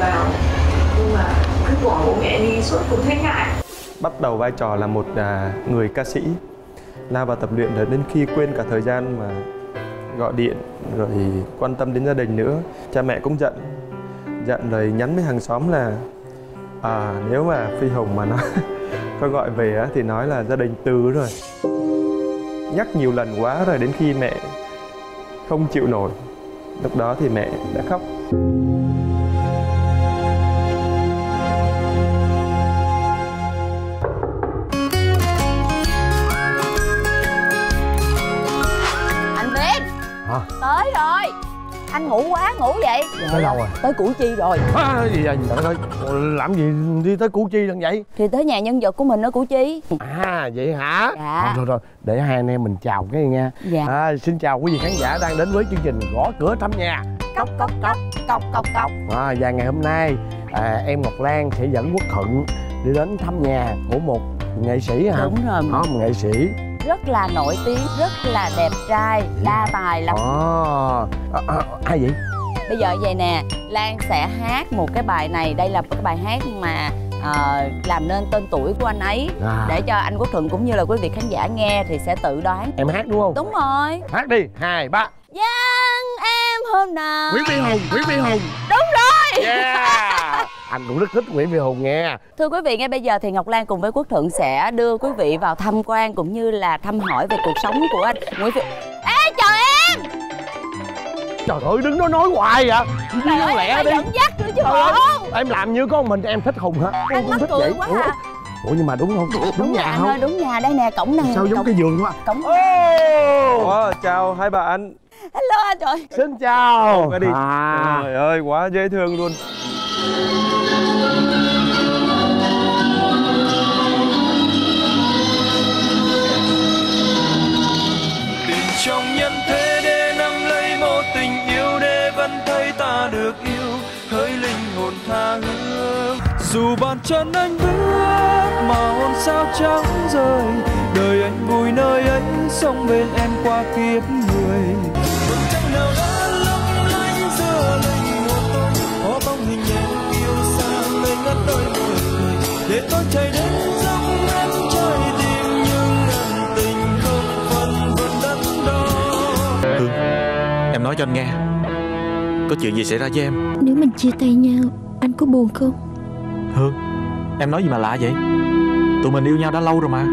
vào, nhưng mà cứ bỏ bố mẹ đi suốt cũng thấy ngại. Bắt đầu vai trò là một người ca sĩ, lao vào tập luyện đến khi quên cả thời gian mà gọi điện rồi quan tâm đến gia đình nữa. Cha mẹ cũng giận, rồi nhắn với hàng xóm là nếu mà Phi Hùng mà nó có gọi về á, thì nói là gia đình từ rồi. Nhắc nhiều lần quá rồi đến khi mẹ không chịu nổi, lúc đó thì mẹ đã khóc. Anh Tiến tới rồi. Anh ngủ quá, ngủ vậy? Tới lâu rồi. Tới Củ Chi rồi. Gì vậy? Trời ơi, làm gì đi tới Củ Chi lần vậy? Thì tới nhà nhân vật của mình ở Củ Chi. À vậy hả? Dạ. Rồi để hai anh em mình chào cái nha. Dạ. Xin chào quý vị khán giả đang đến với chương trình Gõ Cửa Thăm Nhà. Cốc cốc cốc cốc cốc cốc. Và ngày hôm nay em Ngọc Lan sẽ dẫn Quốc Thuận đi đến thăm nhà của một nghệ sĩ hả? Đúng rồi. Có một nghệ sĩ rất là nổi tiếng, rất là đẹp trai, đa tài lắm. Ai vậy? Bây giờ vậy nè, Lan sẽ hát một cái bài này. Đây là một cái bài hát mà làm nên tên tuổi của anh ấy. Để cho anh Quốc Thuận cũng như là quý vị khán giả nghe thì sẽ tự đoán. Em hát đúng không? Đúng rồi. Hát đi, 2, 3. Dâng em hôm nào. Nguyễn Phi Hùng, Nguyễn Phi Hùng. Đúng rồi. Yeah. Anh cũng rất thích Nguyễn Phi Hùng nghe. Thưa quý vị, ngay bây giờ thì Ngọc Lan cùng với Quốc Thuận sẽ đưa quý vị vào tham quan cũng như là thăm hỏi về cuộc sống của anh Nguyễn Phi. Ê trời em! Trời ơi, đứng đó nói hoài vậy? Nói lẹ đi. Dắt nữa chứ không? Em làm như con mình, em thích Hùng hả? Em cũng thích vậy. Ủa nhưng mà đúng không? Đúng nhà không? Đúng nhà, đây nè, cổng nè. Sao giống cái giường quá? Cổng. Ủa, chào hai bà anh. Hello anh trời. Xin chào. Trời ơi, quá dễ thương luôn. Tìm trong nhân thế để nắm lấy một tình yêu để vẫn thấy ta được yêu, hỡi linh hồn tha hương. Dù bàn chân anh bước mà hồn sao trắng rơi, đời anh vui nơi ấy, sống bên em qua kiếp người. Bức tranh nào đó lấp lánh giữa lạnh mùa đông, có bóng hình em yêu sang nơi ngất đôi môi người, để tôi chạy đến giấc em chơi tìm những lần tình không phân vân đắn đo. Hương, em nói cho anh nghe, có chuyện gì xảy ra với em? Nếu mình chia tay nhau, anh có buồn không? Hương, em nói gì mà lạ vậy? Tụi mình yêu nhau đã lâu rồi mà.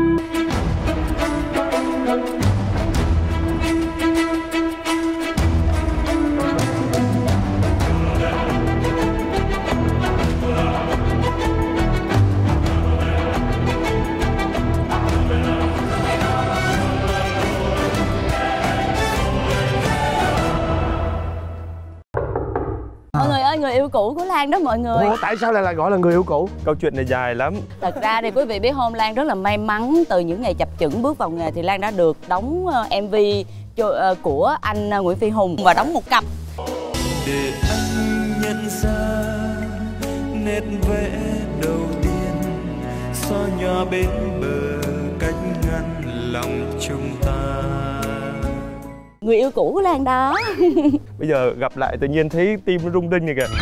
Người yêu cũ của Lan đó mọi người. Ủa, tại sao lại gọi là người yêu cũ? Câu chuyện này dài lắm. Thật ra thì quý vị biết hôm Lan rất là may mắn, từ những ngày chập chững bước vào nghề thì Lan đã được đóng MV của anh Nguyễn Phi Hùng và đóng một cặp. Để anh nhận ra nét vẽ đầu tiên, xóa nhòa bên bờ cách ngăn lòng chúng ta. Người yêu cũ của Lan đó. Bây giờ gặp lại tự nhiên thấy tim nó rung đinh này kìa.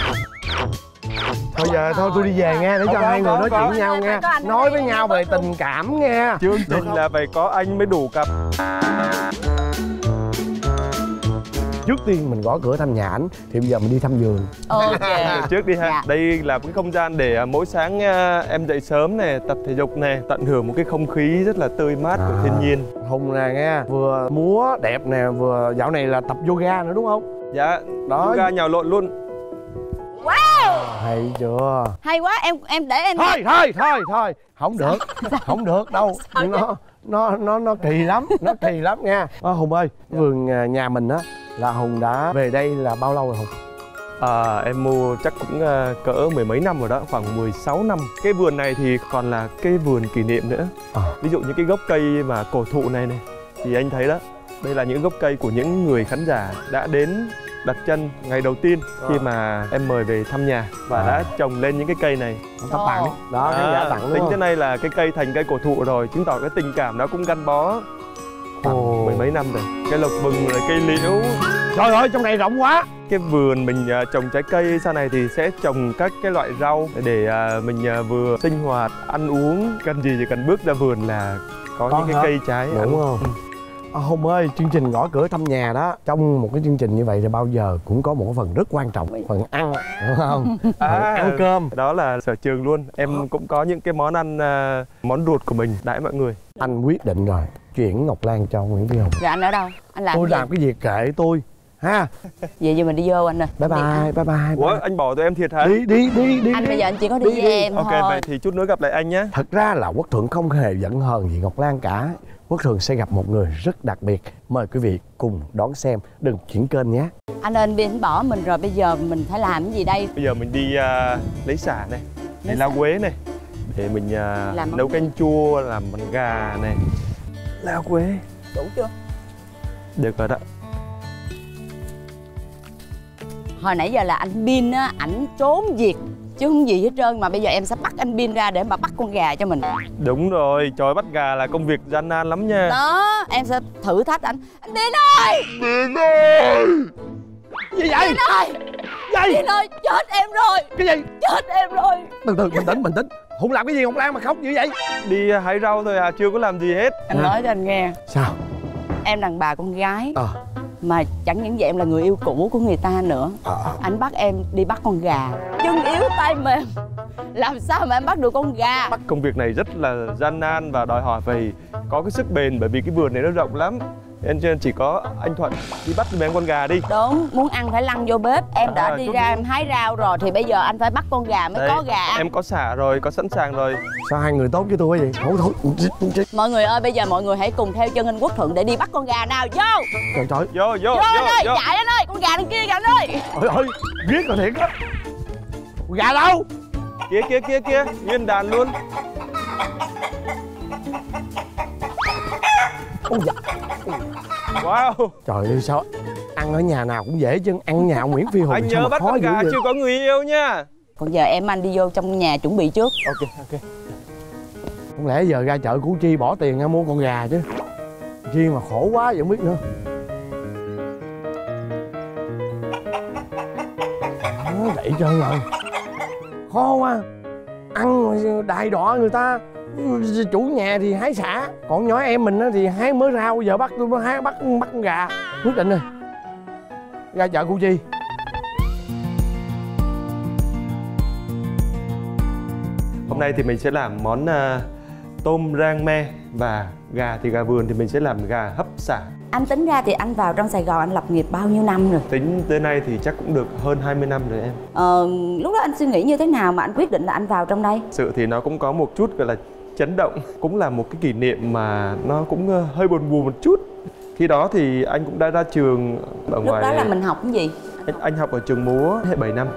Thôi giờ thôi tôi đi về nghe, để cho hai người nói chuyện nhau nghe. Nói với nhau về tình cảm nghe. Chương trình là phải có anh mới đủ cặp. Trước tiên mình gõ cửa thăm nhà ảnh, thì bây giờ mình đi thăm vườn. Trước đi ha. Đây là một cái không gian để mỗi sáng em dậy sớm nè, tập thể dục nè, tận hưởng một cái không khí rất là tươi mát của thiên nhiên. Hùng nè nghe, vừa múa đẹp nè, vừa dạo này là tập yoga nữa đúng không? Dạ, đó, yoga nhào lộn luôn. Wow, hay chưa? Hay quá, em để em. Thôi, không được, không được đâu. Nhưng nó kỳ lắm, nó kỳ lắm nha. Hùng ơi, vườn nhà mình á là Hùng đã về đây là bao lâu rồi Hùng? Em mua chắc cũng cỡ mười mấy năm rồi đó, khoảng 16 năm. Cái vườn này thì còn là cái vườn kỷ niệm nữa. Ví dụ như cái gốc cây mà cổ thụ này này, thì anh thấy đó, đây là những gốc cây của những người khán giả đã đến đặt chân ngày đầu tiên khi mà em mời về thăm nhà và đã trồng lên những cái cây này. Tặng đấy. Đó, khán giả tặng. Tính tới nay là cái cây thành cây cổ thụ rồi, chứng tỏ cái tình cảm nó cũng gắn bó mười mấy năm rồi. Cái lộc vừng rồi cây liễu. Trời ơi, trong này rộng quá. Cái vườn mình trồng trái cây, sau này thì sẽ trồng các cái loại rau để mình vừa sinh hoạt, ăn uống. Cần gì thì cần bước ra vườn là có những cái cây trái. Đúng không? Hùng ơi, chương trình Gõ Cửa Thăm Nhà đó, trong một cái chương trình như vậy thì bao giờ cũng có một phần rất quan trọng, phần ăn, đúng không? Ăn cơm. Đó là sở trường luôn. Em cũng có những cái món ăn, món ruột của mình đãi mọi người. Anh quyết định rồi, chuyển Ngọc Lan cho Nguyễn Phi Hùng. Dạ anh ở đâu? Anh làm tôi gì? Làm cái việc kệ tôi. Ha. Vậy giờ mình đi vô anh ơi. Bye bye, bye bye. Ủa, anh bỏ tụi em thiệt hả? Đi. Anh bây giờ anh chỉ có đi với em thôi. Ok, vậy thì chút nữa gặp lại anh nhé. Thật ra là Quốc Thuận không hề giận hờn gì Ngọc Lan cả. Quốc Thuận sẽ gặp một người rất đặc biệt. Mời quý vị cùng đón xem. Đừng chuyển kênh nhé. Anh ơi, anh đi anh bỏ mình rồi. Bây giờ mình phải làm cái gì đây? Bây giờ mình đi lấy sả này, lấy lá quế này, để mình nấu canh chua, làm bánh gà này. Lá quế đủ chưa? Được rồi đó. Hồi nãy giờ là anh Bin á, ảnh trốn việc chứ không gì hết trơn, mà bây giờ em sẽ bắt anh Bin ra để mà bắt con gà cho mình. Đúng rồi, trời, bắt gà là công việc gian nan lắm nha. Đó, em sẽ thử thách anh. Anh Bin ơi! Bin ơi! Gì vậy? Bin ơi! Gì? Bin ơi, chết em rồi! Cái gì? Chết em rồi! Từ từ, bình tĩnh. Hùng làm cái gì Hùng Lan mà khóc như vậy? Đi hái rau thôi à, chưa có làm gì hết. Anh nói cho anh nghe. Sao? Em đàn bà con gái. Mà chẳng những vậy em là người yêu cũ của người ta nữa. Anh bắt em đi bắt con gà, chân yếu tay mềm, làm sao mà em bắt được con gà? Bắt công việc này rất là gian nan và đòi hỏi phải có cái sức bền, bởi vì cái vườn này nó rộng lắm. Nên chỉ có anh Thuận đi bắt giùm em con gà đi. Đúng, muốn ăn phải lăn vô bếp. Em đã đi ra em hái rau rồi thì bây giờ anh phải bắt con gà mới. Đây, có gà. Em có xả rồi, có sẵn sàng rồi. Sao hai người tốt với tôi vậy? Thôi. Mọi người ơi, bây giờ mọi người hãy cùng theo chân anh Quốc Thuận để đi bắt con gà nào. Vô. Trời. Vô anh ơi, chạy anh ơi, con gà đằng kia kìa anh ơi. Trời ơi, giết là thiệt đó. Con gà đâu? Kia, nguyên đàn luôn. Ôi dạ. Wow. Trời ơi, sao ăn ở nhà nào cũng dễ chứ ăn nhà Nguyễn Phi Hùng anh nhớ bắt con gà chưa có người yêu nha. Còn giờ em anh đi vô trong nhà chuẩn bị trước. Ok. Không lẽ giờ ra chợ Củ Chi bỏ tiền ra mua con gà chứ? Chi mà khổ quá vậy không biết nữa. Nó vậy trơn rồi. Khó quá. Ăn đại đọa người ta. Chủ nhà thì hái sả, còn nhỏ em mình thì hái mớ rau, giờ bắt tôi mới hái bắt con gà. Quyết định rồi, ra chợ Củ Chi. Hôm nay thì mình sẽ làm món tôm rang me, và gà thì gà vườn thì mình sẽ làm gà hấp sả. Anh tính ra thì anh vào trong Sài Gòn anh lập nghiệp bao nhiêu năm rồi? Tính tới nay thì chắc cũng được hơn 20 năm rồi em. Lúc đó anh suy nghĩ như thế nào mà anh quyết định là anh vào trong đây? Sự thì nó cũng có một chút gọi là chấn động, cũng là một cái kỷ niệm mà nó cũng hơi buồn buồn một chút. Khi đó thì anh cũng đã ra trường ở ngoài. Lúc đó là mình học cái gì? Anh học ở trường múa 7 năm.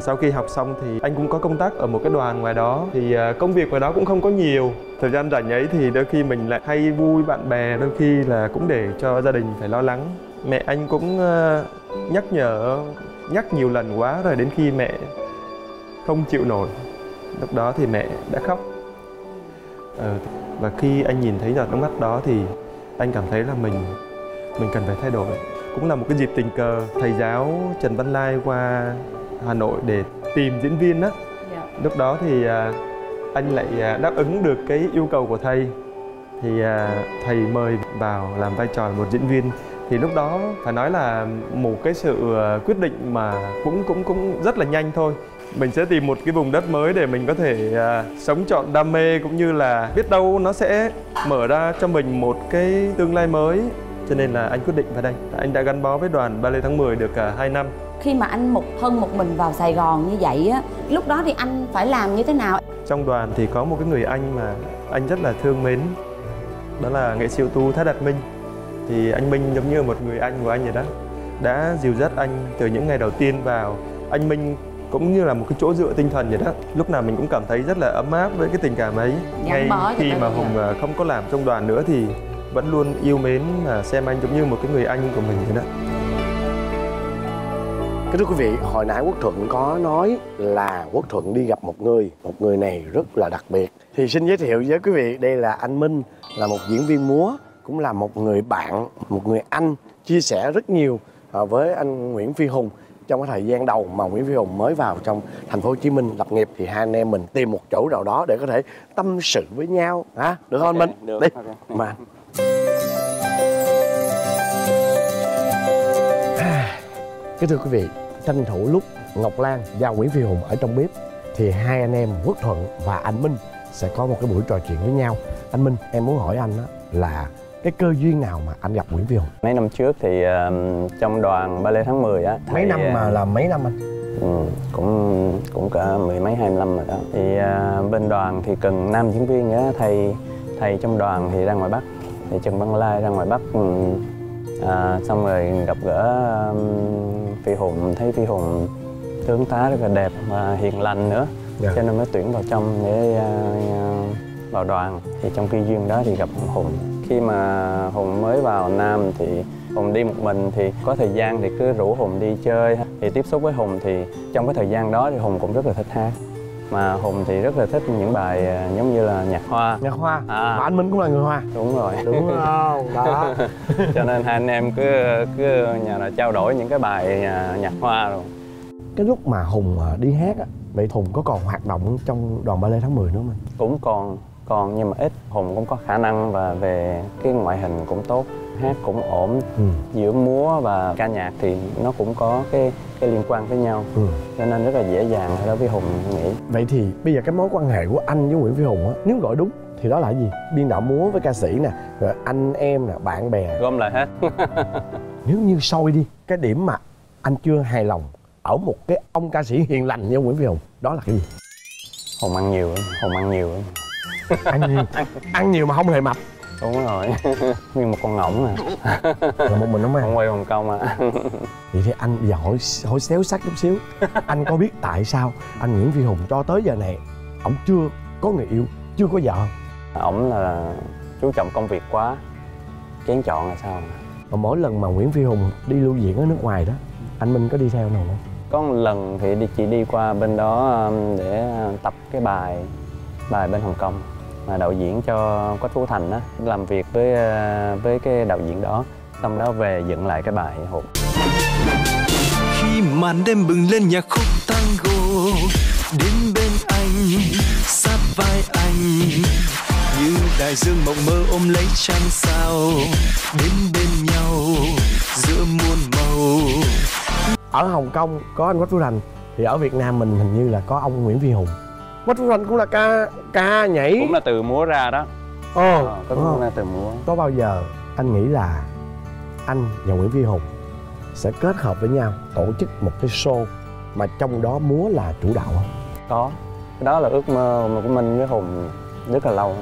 Sau khi học xong thì anh cũng có công tác ở một cái đoàn ngoài đó. Thì công việc ngoài đó cũng không có nhiều. Thời gian rảnh ấy thì đôi khi mình lại hay vui bạn bè, đôi khi là cũng để cho gia đình phải lo lắng. Mẹ anh cũng nhắc nhiều lần quá rồi, đến khi mẹ không chịu nổi. Lúc đó thì mẹ đã khóc. Và khi anh nhìn thấy giọt nước mắt đó thì anh cảm thấy là mình cần phải thay đổi. Cũng là một cái dịp tình cờ, thầy giáo Trần Văn Lai qua Hà Nội để tìm diễn viên đó. Lúc đó thì anh lại đáp ứng được cái yêu cầu của thầy. Thì thầy mời vào làm vai trò một diễn viên. Thì lúc đó phải nói là một cái sự quyết định mà cũng rất là nhanh thôi. Mình sẽ tìm một cái vùng đất mới để mình có thể sống trọn đam mê, cũng như là biết đâu nó sẽ mở ra cho mình một cái tương lai mới. Cho nên là anh quyết định vào đây. Anh đã gắn bó với đoàn Ballet Tháng 10 được 2 năm. Khi mà anh một mình vào Sài Gòn như vậy á, lúc đó thì anh phải làm như thế nào? Trong đoàn thì có một cái người anh mà anh rất là thương mến, đó là nghệ sĩ ưu tú Thái Đạt Minh. Thì anh Minh giống như một người anh của anh vậy đó, đã dìu dắt anh từ những ngày đầu tiên vào. Anh Minh cũng như là một cái chỗ dựa tinh thần vậy đó. Lúc nào mình cũng cảm thấy rất là ấm áp với cái tình cảm ấy. Ngay khi mà Hùng không có làm trong đoàn nữa thì vẫn luôn yêu mến và xem anh giống như một cái người anh của mình vậy đó. Thưa quý vị, hồi nãy Quốc Thuận có nói là Quốc Thuận đi gặp một người này rất là đặc biệt. Thì xin giới thiệu với quý vị, đây là anh Minh, là một diễn viên múa, cũng là một người bạn, một người anh, chia sẻ rất nhiều với anh Nguyễn Phi Hùng. Trong cái thời gian đầu mà Nguyễn Phi Hùng mới vào trong thành phố Hồ Chí Minh lập nghiệp thì hai anh em mình tìm một chỗ nào đó để có thể tâm sự với nhau hả? Được không anh Minh? Được. Đi. Okay. Mà. Cái thưa quý vị, tranh thủ lúc Ngọc Lan và Nguyễn Phi Hùng ở trong bếp thì hai anh em Quốc Thuận và anh Minh sẽ có một cái buổi trò chuyện với nhau. Anh Minh, em muốn hỏi anh đó là cái cơ duyên nào mà anh gặp Nguyễn Phi Hùng? Mấy năm trước thì trong đoàn Ballet Tháng 10 á. Mấy năm mà là mấy năm anh? Cũng cả mười mấy 25 rồi đó. Thì bên đoàn thì cần nam diễn viên á, thầy trong đoàn thì ra ngoài Bắc, thì Trần Văn Lai ra ngoài Bắc. Xong rồi gặp gỡ Phi Hùng, thấy Phi Hùng tướng tá rất là đẹp và hiền lành nữa, yeah. Cho nên mới tuyển vào trong để vào đoàn. Thì trong cái duyên đó thì gặp Hùng. Khi mà Hùng mới vào Nam thì Hùng đi một mình, thì có thời gian thì cứ rủ Hùng đi chơi. Thì tiếp xúc với Hùng thì trong cái thời gian đó thì Hùng cũng rất là thích hát. Mà Hùng thì rất là thích những bài giống như là nhạc Hoa. Nhạc Hoa, à. Mà anh Minh cũng là người Hoa. Đúng rồi. Đúng không? Đó. Cho nên hai anh em cứ nhà là trao đổi những cái bài nhạc Hoa rồi. Cái lúc mà Hùng đi hát á, vậy Hùng có còn hoạt động trong đoàn Ballet Tháng 10 nữa không? Cũng còn nhưng mà ít. Hùng cũng có khả năng và về cái ngoại hình cũng tốt, hát cũng ổn, giữa múa và ca nhạc thì nó cũng có cái liên quan với nhau, cho nên rất là dễ dàng đối với Hùng nghĩ. Vậy thì bây giờ cái mối quan hệ của anh với Nguyễn Phi Hùng á, nếu gọi đúng thì đó là gì? Biên đạo múa với ca sĩ nè, rồi anh em nè, bạn bè, gom lại hết. Nếu như soi đi, cái điểm mà anh chưa hài lòng ở một cái ông ca sĩ hiền lành như Nguyễn Phi Hùng đó là cái gì? Hùng ăn nhiều lắm, Hùng ăn nhiều lắm. Ăn nhiều mà không hề mập. Đúng rồi. Như một con ngỗng à. Là một mình nó mang. Không quay Hồng Kông à. Vậy thì anh giờ hỏi xéo sắc chút xíu. Anh có biết tại sao anh Nguyễn Phi Hùng cho tới giờ này ổng chưa có người yêu, chưa có vợ? Ổng là chú trọng công việc quá, kén chọn là sao mà. Mỗi lần mà Nguyễn Phi Hùng đi lưu diễn ở nước ngoài đó, anh Minh có đi theo nào không? Có một lần thì chị đi qua bên đó để tập cái bài bên Hồng Kông mà đạo diễn cho Quách Phú Thành á, làm việc với cái đạo diễn đó, xong đó về dựng lại cái bài Hùng. Khi màn đêm bừng lên nhạc khúc tango, đến bên anh, sát vai anh, như đại dương mộng mơ ôm lấy trăng sao, đến bên nhau giữa muôn màu. Ở Hồng Kông có anh Quách Phú Thành, thì ở Việt Nam mình hình như là có ông Nguyễn Phi Hùng. Quách Phú Thành cũng là ca nhảy, cũng là từ múa ra đó. Cũng là từ múa. Có bao giờ anh nghĩ là anh và Nguyễn Phi Hùng sẽ kết hợp với nhau tổ chức một cái show mà trong đó múa là chủ đạo không? Có. Đó là ước mơ của mình với Hùng rất là lâu.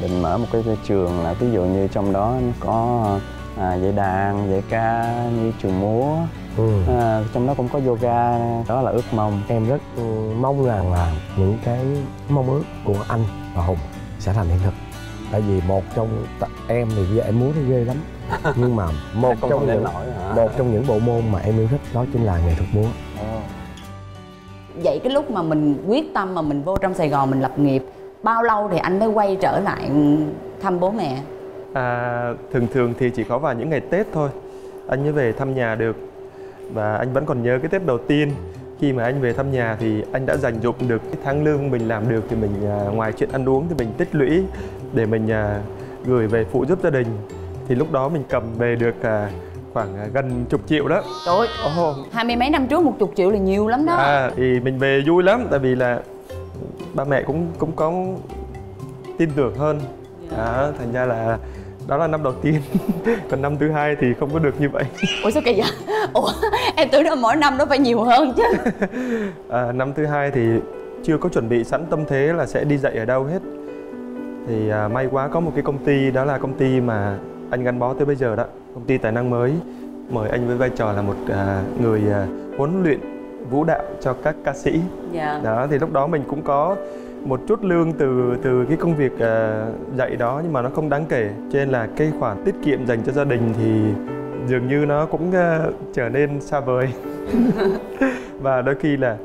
Định mở một cái trường là ví dụ như trong đó có dạy đàn, dạy ca, như trường múa. Trong đó cũng có yoga, đó là ước mong. Em rất mong rằng là những cái mong ước của anh và Hùng sẽ thành hiện thực. Tại vì một trong em thì bây giờ em múa thấy ghê lắm, nhưng mà một trong những bộ môn mà em yêu thích đó chính là nghệ thuật múa. Vậy cái lúc mà mình quyết tâm mà mình vô trong Sài Gòn mình lập nghiệp, bao lâu thì anh mới quay trở lại thăm bố mẹ? Thường thì chỉ có vào những ngày Tết thôi anh mới về thăm nhà được. Và anh vẫn còn nhớ cái Tết đầu tiên khi mà anh về thăm nhà thì anh đã dành dụm được cái tháng lương mình làm được, thì mình ngoài chuyện ăn uống thì mình tích lũy để mình gửi về phụ giúp gia đình. Thì lúc đó mình cầm về được khoảng gần chục triệu đó. Trời ơi, 20 mấy năm trước 10 triệu là nhiều lắm đó. Thì mình về vui lắm, tại vì là ba mẹ cũng có tin tưởng hơn. Thành ra là đó là năm đầu tiên. Còn năm thứ hai thì không có được như vậy. Ủa sao kỳ vậy? Ủa em tưởng là mỗi năm nó phải nhiều hơn chứ. Năm thứ hai thì chưa có chuẩn bị sẵn tâm thế là sẽ đi dạy ở đâu hết. Thì may quá có một cái công ty, đó là công ty mà anh gắn bó tới bây giờ đó, công ty Tài Năng Mới, mời anh với vai trò là một người huấn luyện vũ đạo cho các ca sĩ. Đó thì lúc đó mình cũng có một chút lương từ cái công việc dạy đó, nhưng mà nó không đáng kể, cho nên là cái khoản tiết kiệm dành cho gia đình thì dường như nó cũng trở nên xa vời. Và đôi khi là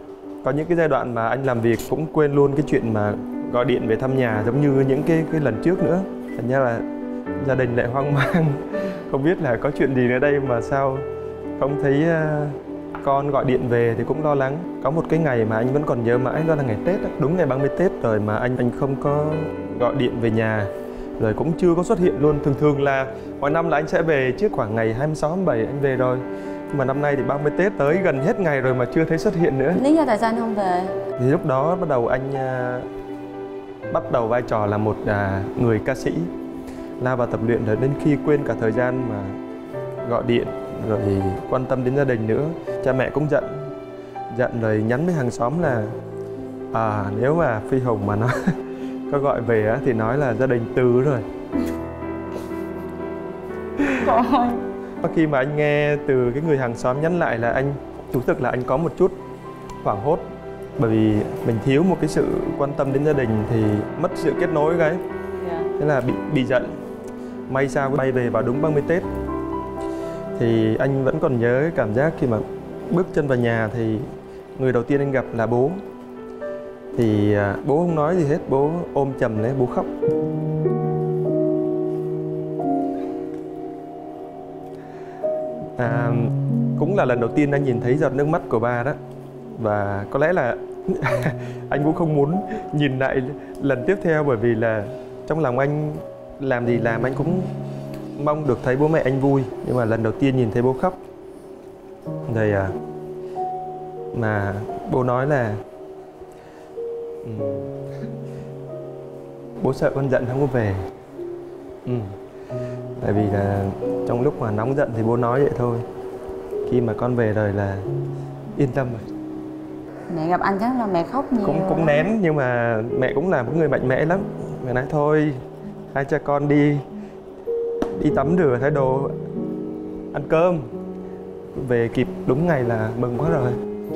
có những cái giai đoạn mà anh làm việc cũng quên luôn cái chuyện mà gọi điện về thăm nhà, giống như những cái lần trước nữa. Thành ra là gia đình lại hoang mang, không biết là có chuyện gì nữa đây mà sao Không thấy con gọi điện về thì cũng lo lắng. Có một cái ngày mà anh vẫn còn nhớ mãi, đó là ngày Tết đó. Đúng ngày 30 Tết rồi mà anh không có gọi điện về nhà, rồi cũng chưa có xuất hiện luôn. Thường thường là mỗi năm là anh sẽ về trước khoảng ngày 26, 27 anh về rồi. Nhưng mà năm nay thì 30 Tết tới gần hết ngày rồi mà chưa thấy xuất hiện nữa. Lý do tại sao anh không về? Thì lúc đó bắt đầu anh bắt đầu vai trò là một người ca sĩ, lao vào tập luyện rồi đến khi quên cả thời gian mà gọi điện, rồi quan tâm đến gia đình nữa. Cha mẹ cũng giận rồi nhắn với hàng xóm là nếu mà Phi Hùng mà nó có gọi về á, thì nói là gia đình từ rồi. Khi mà anh nghe từ cái người hàng xóm nhắn lại là anh thú thực là anh có một chút hoảng hốt, bởi vì mình thiếu một cái sự quan tâm đến gia đình thì mất sự kết nối cái. Thế là bị giận. May sao bay về vào đúng 30 Tết. Thì anh vẫn còn nhớ cái cảm giác khi mà bước chân vào nhà thì người đầu tiên anh gặp là bố. Thì bố không nói gì hết, bố ôm chầm lấy, bố khóc. Cũng là lần đầu tiên anh nhìn thấy giọt nước mắt của ba đó. Và có lẽ là anh cũng không muốn nhìn lại lần tiếp theo, bởi vì là trong lòng anh làm gì làm anh cũng mong được thấy bố mẹ anh vui. Nhưng mà lần đầu tiên nhìn thấy bố khóc rồi mà bố nói là bố sợ con giận không có về. Tại vì là trong lúc mà nóng giận thì bố nói vậy thôi. Khi mà con về rồi là yên tâm rồi. Mẹ gặp anh chắc là mẹ khóc nhiều. Cũng nén, nhưng mà mẹ cũng là một người mạnh mẽ lắm. Mẹ nói thôi, hai cha con đi tắm rửa, thay đồ, ăn cơm. Về kịp đúng ngày là mừng quá rồi.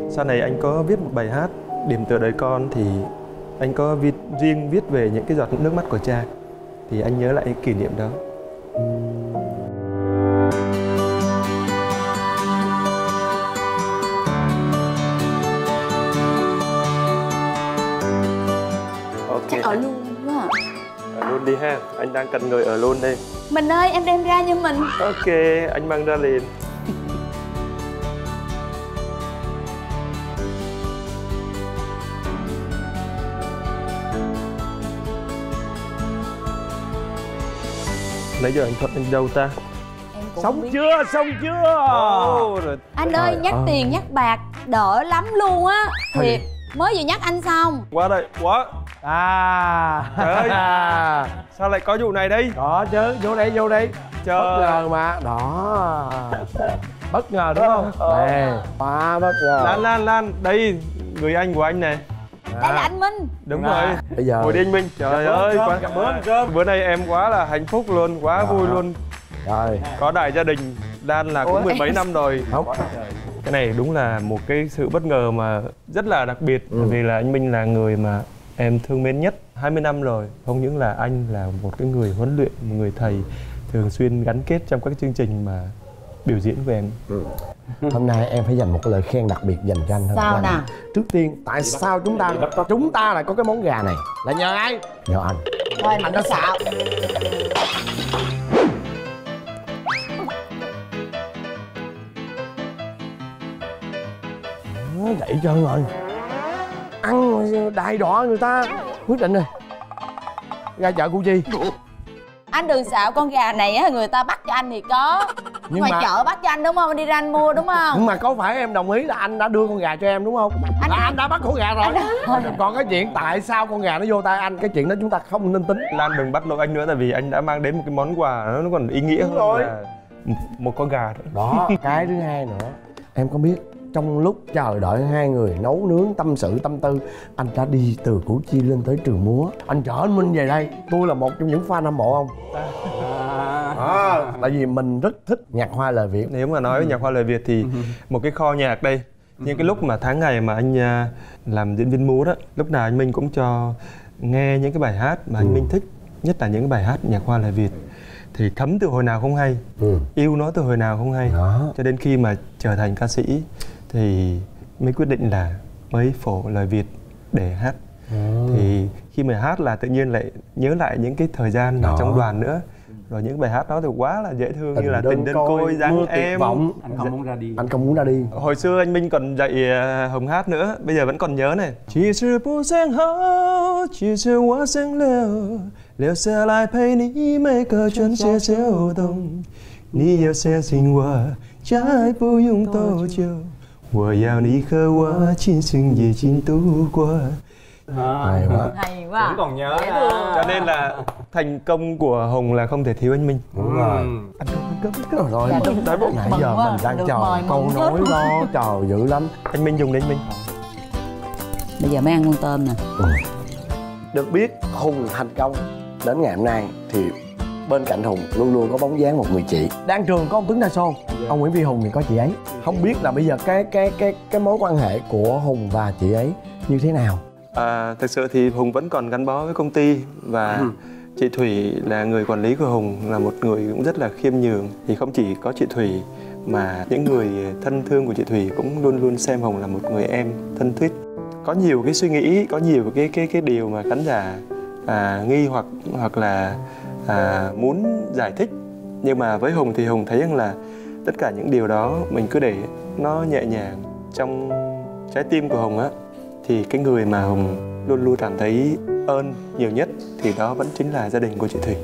Sau này anh có viết một bài hát Điểm tựa đời con thì anh có riêng viết về những cái giọt nước mắt của cha. Thì anh nhớ lại cái kỷ niệm đó. Ở luôn đúng không? Ở luôn đi ha, anh đang cần người ở luôn đây. Mình ơi, em đem ra cho mình. Ok, anh mang ra liền. Nãy giờ anh Thuận anh đâu ta? Xong chưa, xong chưa? Anh ơi, nhắc tiền nhắc bạc đỡ lắm luôn á. Thiệt, mới vừa nhắc anh xong. Quá đây, quá. Trời ơi, sao lại có vụ này đây? Đó chứ, vô đây chờ. Bất ngờ mà, đó. Bất ngờ đúng không? Nè, quá bất ngờ. Lan, đây, người anh của anh nè. Đây là anh Minh. Đúng rồi. Bây giờ ngồi đi anh Minh. Trời ơi, bữa nay em quá là hạnh phúc luôn, quá vui luôn. Rồi. Có đại gia đình, Lan là cũng mười mấy năm rồi. Cái này đúng là một cái sự bất ngờ mà rất là đặc biệt. Vì là anh Minh là người mà em thương mến nhất 20 năm rồi. Không những là anh là một cái người huấn luyện, một người thầy thường xuyên gắn kết trong các chương trình mà biểu diễn của em. Hôm nay em phải dành một cái lời khen đặc biệt dành cho anh. Sao nào? Trước tiên, tại sao chúng ta lại có cái món gà này? Là nhờ ai? Nhờ anh. Thôi anh đã xạo. Nó đẩy chân rồi. Ăn đại đọa người ta. Quyết định rồi, ra chợ Củ Chi. Anh đừng xạo, con gà này á người ta bắt cho anh thì có. Nhưng ngoài chợ bắt cho anh đúng không? Anh đi ra anh mua đúng không? Nhưng mà có phải em đồng ý là anh đã đưa con gà cho em đúng không? Anh đã bắt con gà rồi. Còn cái chuyện tại sao con gà nó vô tay anh, cái chuyện đó chúng ta không nên tính. Lan đừng bắt lỗi anh nữa, tại vì anh đã mang đến một cái món quà nó còn ý nghĩa hơn rồi. Một con gà thôi. Đó, cái thứ hai nữa. Em có biết trong lúc chờ đợi hai người nấu nướng tâm sự tâm tư, anh đã đi từ Củ Chi lên tới Trường Múa. Anh chở anh Minh về đây. Tôi là một trong những fan hâm mộ ông. Tại vì mình rất thích nhạc hoa lời Việt. Nếu mà nói với nhạc hoa lời Việt thì một cái kho nhạc đây. Nhưng cái lúc mà tháng ngày mà anh làm diễn viên múa đó, lúc nào anh Minh cũng cho nghe những cái bài hát mà anh Minh thích, nhất là những cái bài hát nhạc hoa lời Việt. Thì thấm từ hồi nào không hay, yêu nó từ hồi nào không hay. Cho đến khi mà trở thành ca sĩ thì mới quyết định là mới phổ lời Việt để hát. Thì khi mà hát là tự nhiên lại nhớ lại những cái thời gian ở trong đoàn nữa. Rồi những bài hát đó thì quá là dễ thương, như là Tình Đơn Côi, Dáng Em, Vọng. Anh không muốn ra đi, anh không muốn ra đi. Hồi xưa anh Minh còn dạy Hồng hát nữa, bây giờ vẫn còn nhớ này. Chỉ chưa bố sáng hậu, chỉ chưa quá sáng lều, lều xe lại phê ní mê cờ chân xe xe ô tông, ní yêu xe sinh hòa, trái bố yung tô chiều, hòa yào ní khơ quá, chín sinh gì chín tú quá. Hay quá, hay quá. Vẫn còn nhớ à. Cho nên là thành công của Hùng là không thể thiếu anh Minh. Đúng rồi. Anh cấp rồi. Dạ, tới lúc nãy giờ mình đang chờ câu nói đó, chờ dữ lắm. Anh Minh dùng đi anh Minh. Bây giờ mới ăn con tôm nè. Được biết Hùng thành công đến ngày hôm nay thì bên cạnh Hùng luôn luôn có bóng dáng một người chị. Đang trường có ông Tuấn Đa Sô, ông Nguyễn Phi Hùng thì có chị ấy. Không biết là bây giờ cái mối quan hệ của Hùng và chị ấy như thế nào? À, thực sự thì Hùng vẫn còn gắn bó với công ty và chị Thủy là người quản lý của Hùng, là một người cũng rất là khiêm nhường. Thì không chỉ có chị Thủy mà những người thân thương của chị Thủy cũng luôn luôn xem Hùng là một người em thân thiết. Có nhiều cái suy nghĩ, có nhiều cái điều mà khán giả nghi hoặc là muốn giải thích, nhưng mà với Hùng thì Hùng thấy rằng là tất cả những điều đó mình cứ để nó nhẹ nhàng trong trái tim của Hùng á. Thì cái người mà Hùng luôn luôn cảm thấy ơn nhiều nhất thì đó vẫn chính là gia đình của chị Thủy.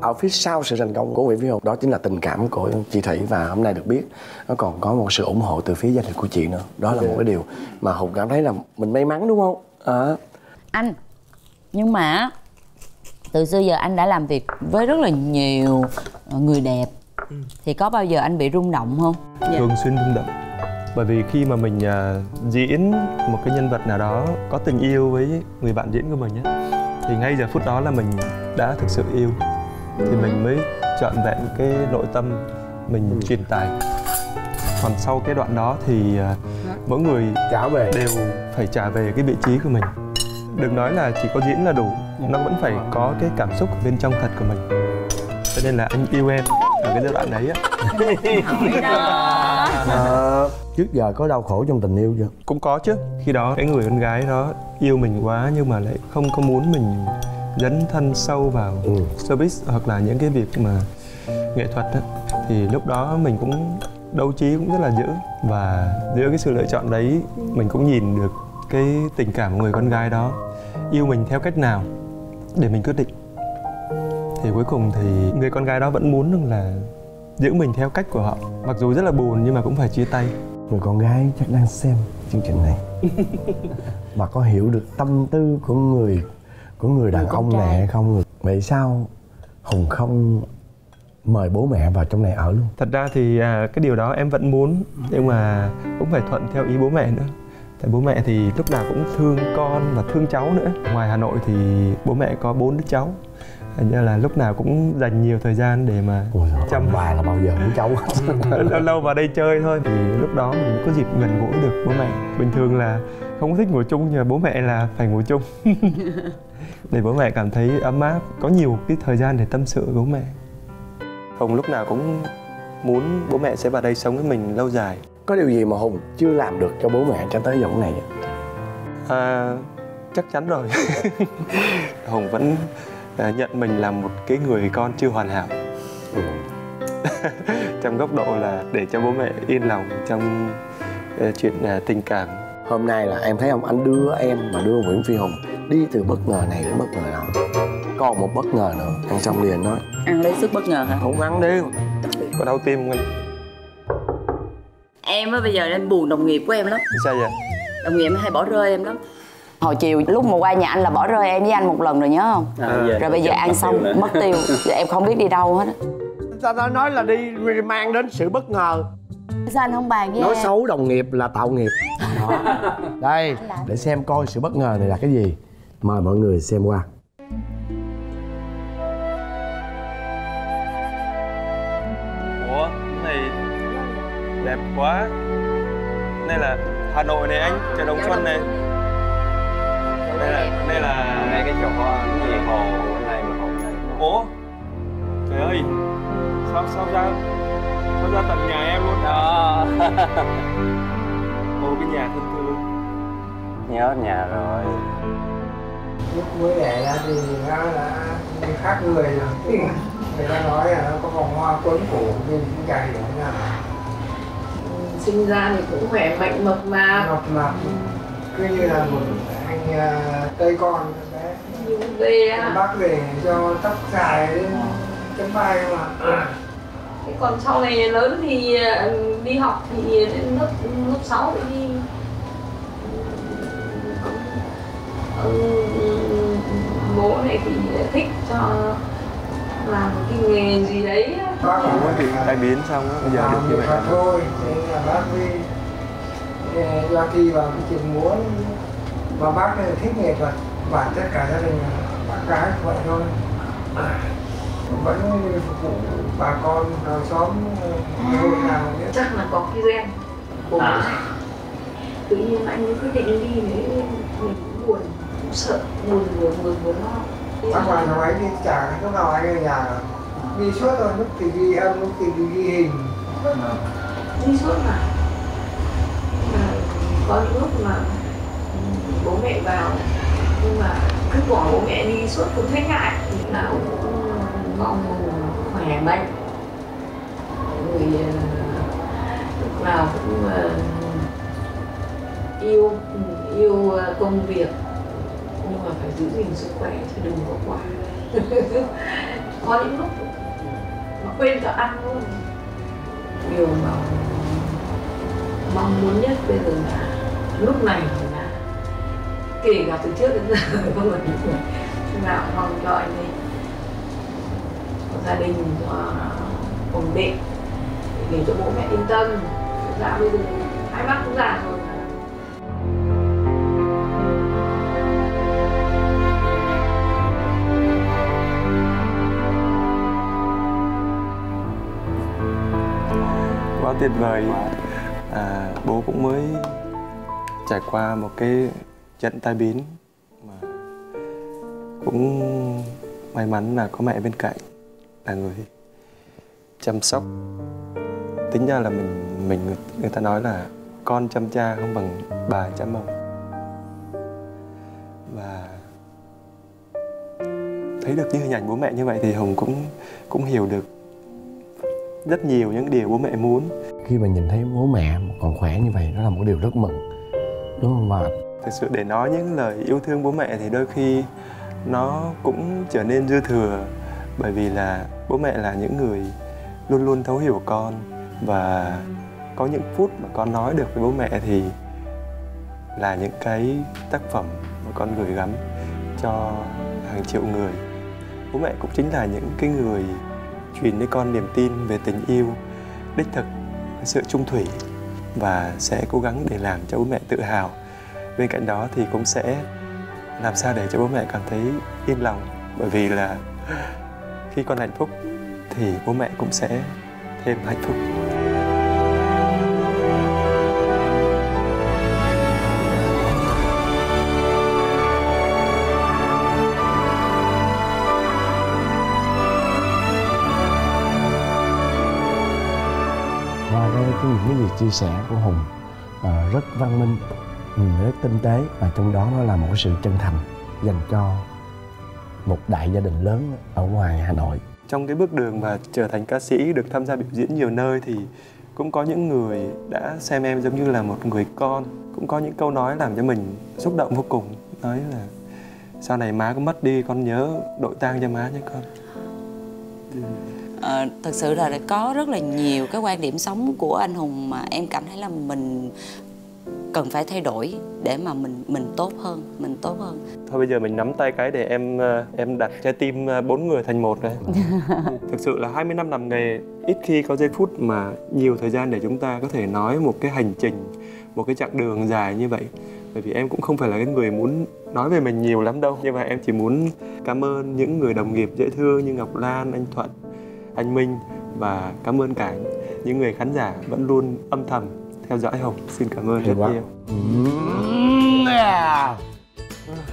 Ở phía sau sự thành công của Nguyễn Phi Hùng đó chính là tình cảm của chị Thủy, và hôm nay được biết nó còn có một sự ủng hộ từ phía gia đình của chị nữa. Đó là một cái điều mà Hùng cảm thấy là mình may mắn, đúng không? Anh, nhưng mà từ xưa giờ anh đã làm việc với rất là nhiều người đẹp, thì có bao giờ anh bị rung động không? Thường xuyên rung động. Bởi vì khi mà mình diễn một cái nhân vật nào đó có tình yêu với người bạn diễn của mình ấy, thì ngay giờ phút đó là mình đã thực sự yêu, thì mình mới trọn vẹn cái nội tâm mình truyền tải. Còn sau cái đoạn đó thì mỗi người đều phải trả về cái vị trí của mình. Đừng nói là chỉ có diễn là đủ, nó vẫn phải có cái cảm xúc bên trong thật của mình. Cho nên là anh yêu em ở cái giai đoạn đấy á. Trước giờ có đau khổ trong tình yêu chưa? Cũng có chứ. Khi đó cái người con gái đó yêu mình quá nhưng mà lại không có muốn mình dấn thân sâu vào showbiz hoặc là những cái việc mà nghệ thuật đó. Thì lúc đó mình cũng đấu trí cũng rất là dữ, và giữa cái sự lựa chọn đấy mình cũng nhìn được cái tình cảm của người con gái đó yêu mình theo cách nào để mình quyết định. Thì cuối cùng thì người con gái đó vẫn muốn rằng là giữ mình theo cách của họ, mặc dù rất là buồn nhưng mà cũng phải chia tay. Người con gái chắc đang xem chương trình này mà có hiểu được tâm tư của người đàn ông này hay không? Vậy sao Hùng không mời bố mẹ vào trong này ở luôn? Thật ra thì cái điều đó em vẫn muốn, nhưng mà cũng phải thuận theo ý bố mẹ nữa. Tại bố mẹ thì lúc nào cũng thương con và thương cháu nữa. Ngoài Hà Nội thì bố mẹ có 4 đứa cháu, nên là lúc nào cũng dành nhiều thời gian để mà chăm bà là bao giờ cũng cháu lâu lâu vào đây chơi thôi. Thì lúc đó mình có dịp gần gũi được bố mẹ. Bình thường là không thích ngồi chung nhưng mà bố mẹ là phải ngồi chung để bố mẹ cảm thấy ấm áp, có nhiều cái thời gian để tâm sự với bố mẹ. Hùng lúc nào cũng muốn bố mẹ sẽ vào đây sống với mình lâu dài. Có điều gì mà Hùng chưa làm được cho bố mẹ cho tới giờ này? Chắc chắn rồi. Hùng vẫn nhận mình là một cái người con chưa hoàn hảo. Trong góc độ là để cho bố mẹ yên lòng trong chuyện tình cảm. Hôm nay là em thấy không, anh đưa em và đưa Nguyễn Phi Hùng đi từ bất ngờ này đến bất ngờ nào. Còn một bất ngờ nữa. Ăn xong liền nói ăn lấy sức bất ngờ hả? Không ăn đi, có đau tim không anh? Em á bây giờ em buồn đồng nghiệp của em lắm. Sao vậy? Đồng nghiệp em hay bỏ rơi em lắm. Hồi chiều lúc mà qua nhà anh là bỏ rơi em với anh một lần rồi nhớ không? Rồi bây giờ ăn xong mất tiêu, em không biết đi đâu hết á. Ta đã nói là đi mang đến sự bất ngờ. Sao anh không bàn với em? Nói xấu đồng nghiệp là tạo nghiệp. Đây, để xem coi sự bất ngờ này là cái gì. Mời mọi người xem qua. Ủa, cái này đẹp quá. Cái này là Hà Nội này anh, chợ Đồng Xuân này. Đây là ngay cái chỗ hồ này mà hồ này. Ủa? Trời ơi. Sao ra tận nhà em luôn đó. Ô cái nhà thân thương. Nhớ nhà rồi. Lúc mới đẻ ra thì ra là khác người rồi. Người ta nói là có vòng hoa quấn cổ nhưng cũng dài lắm nha. Sinh ra thì cũng khỏe mạnh mập mạp. Mập mạp. Cứ như là một anh Tây con đấy. Về á. Bác về cho tóc dài đến chân vai mà. Thế còn sau này lớn thì đi học thì đến lớp 6 thì đi. Bố này thì thích cho làm một cái nghề gì đấy. Bác cũng thì tai biến xong á, bây giờ được như vậy là thôi. Thế là bác đi ra thi vào cái trường múa mà bác thích nghệ thuật. Bản tất cả gia đình bác gái vậy thôi, vẫn phục vụ bà con hàng xóm hồi nào nữa. Chắc là có cái gen của mình. Tự nhiên anh ấy quyết định đi để mình buồn, cũng sợ, buồn lo. Bác bà nó ấy đi chả lúc nào anh ở nhà rồi. Đi suốt rồi, lúc thì ghi âm, lúc thì ghi hình. Đi suốt mà. Có những lúc mà bố mẹ vào nhưng mà cứ bỏ bố mẹ đi suốt cũng thấy ngại. Nào cũng mong khỏe mạnh, người lúc nào cũng yêu công việc nhưng mà phải giữ gìn sức khỏe chứ đừng có quá. Có những lúc mà quên cả ăn luôn. Điều mà mong muốn nhất bây giờ là lúc này là kể cả từ trước đến giờ có một chút nào mong đợi này của gia đình ổn định để cho bố mẹ yên tâm. Thực ra bây giờ hai bác cũng già rồi. Quá tuyệt vời. Bố cũng mới trải qua một cái trận tai biến mà cũng may mắn là có mẹ bên cạnh là người chăm sóc. Tính ra là mình người ta nói là con chăm cha không bằng bà chăm ông. Và thấy được những hình ảnh bố mẹ như vậy thì Hùng cũng hiểu được rất nhiều những điều bố mẹ muốn. Khi mà nhìn thấy bố mẹ còn khỏe như vậy, đó là một điều rất mừng, đúng không bà? Thực sự để nói những lời yêu thương bố mẹ thì đôi khi nó cũng trở nên dư thừa. Bởi vì là bố mẹ là những người luôn luôn thấu hiểu con. Và có những phút mà con nói được với bố mẹ thì là những cái tác phẩm mà con gửi gắm cho hàng triệu người. Bố mẹ cũng chính là những cái người truyền đến con niềm tin về tình yêu đích thực, sự trung thủy, và sẽ cố gắng để làm cho bố mẹ tự hào. Bên cạnh đó thì cũng sẽ làm sao để cho bố mẹ cảm thấy yên lòng. Bởi vì là khi con hạnh phúc thì bố mẹ cũng sẽ thêm hạnh phúc. Và đây có những cái gì chia sẻ của Hùng rất văn minh, rất tinh tế, và trong đó nó là một sự chân thành dành cho một đại gia đình lớn ở ngoài Hà Nội. Trong cái bước đường mà trở thành ca sĩ, được tham gia biểu diễn nhiều nơi thì cũng có những người đã xem em giống như là một người con. Cũng có những câu nói làm cho mình xúc động vô cùng. Nói là sau này má có mất đi, con nhớ đội tang cho má nhé con. Thật sự là có rất là nhiều cái quan điểm sống của anh Hùng mà em cảm thấy là mình cần phải thay đổi để mà mình tốt hơn, Thôi bây giờ mình nắm tay cái để em đặt trái tim 4 người thành 1 đây. Thực sự là 20 năm làm nghề, ít khi có giây phút mà nhiều thời gian để chúng ta có thể nói một cái hành trình, một cái chặng đường dài như vậy. Bởi vì em cũng không phải là cái người muốn nói về mình nhiều lắm đâu. Nhưng mà em chỉ muốn cảm ơn những người đồng nghiệp dễ thương như Ngọc Lan, anh Thuận, anh Minh, và cảm ơn cả những người khán giả vẫn luôn âm thầm theo dõi Hồng. Xin cảm ơn rất nhiều.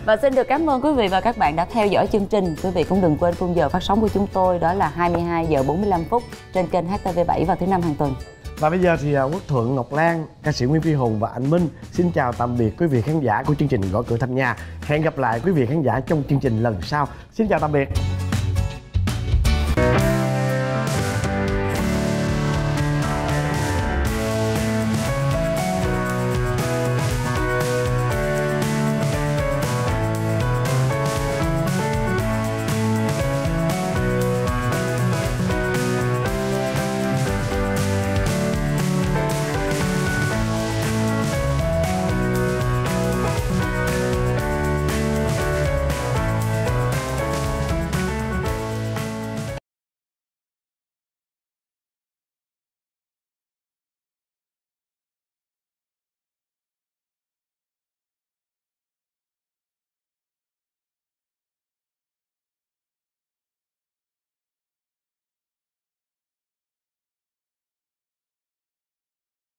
Và xin được cảm ơn quý vị và các bạn đã theo dõi chương trình. Quý vị cũng đừng quên khung giờ phát sóng của chúng tôi, đó là 22h45 trên kênh HTV7 vào thứ Năm hàng tuần. Và bây giờ thì Quốc Thuận, Ngọc Lan, ca sĩ Nguyễn Phi Hùng và anh Minh xin chào tạm biệt quý vị khán giả của chương trình Gõ Cửa Thăm Nhà. Hẹn gặp lại quý vị khán giả trong chương trình lần sau. Xin chào tạm biệt.